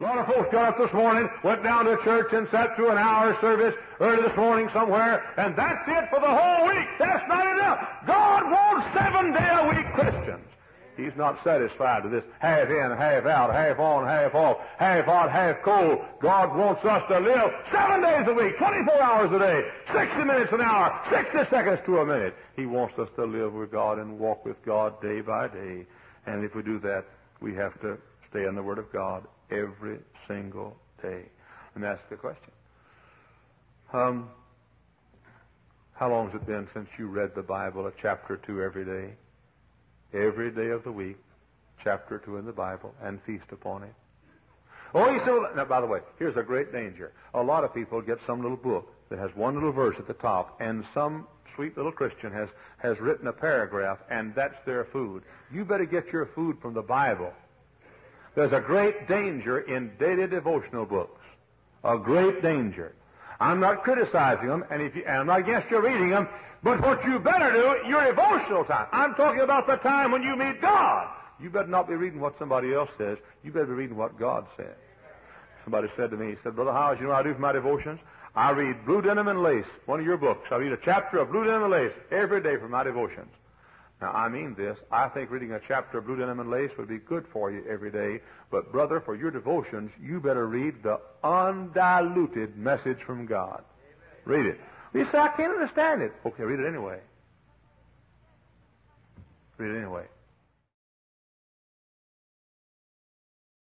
A lot of folks got up this morning, went down to church and sat through an hour service early this morning somewhere, and that's it for the whole week. That's not enough. God wants 7-day-a-week Christians. He's not satisfied with this half in, half out, half on, half off, half hot, half cold. God wants us to live 7 days a week, 24 hours a day, 60 minutes an hour, 60 seconds to a minute. He wants us to live with God and walk with God day by day. And if we do that, we have to stay in the Word of God every single day. And that's the question. How long has it been since you read the Bible a chapter or two every day? Every day of the week, chapter 2 in the Bible, and feast upon it. Oh, you see, now, by the way, here's a great danger. A lot of people get some little book that has one little verse at the top, and some sweet little Christian has written a paragraph, and that's their food. You better get your food from the Bible. There's a great danger in daily devotional books. A great danger. I'm not criticizing them, and I'm not against you reading them, but what you better do, your devotional time. I'm talking about the time when you meet God. You better not be reading what somebody else says. You better be reading what God says. Somebody said to me, he said, Brother Howes, you know what I do for my devotions? I read Blue Denim and Lace, one of your books. I read a chapter of Blue Denim and Lace every day for my devotions. Now, I mean this. I think reading a chapter of Blue Denim and Lace would be good for you every day. But, brother, for your devotions, you better read the undiluted message from God. Read it. You say, I can't understand it. Okay, read it anyway. Read it anyway.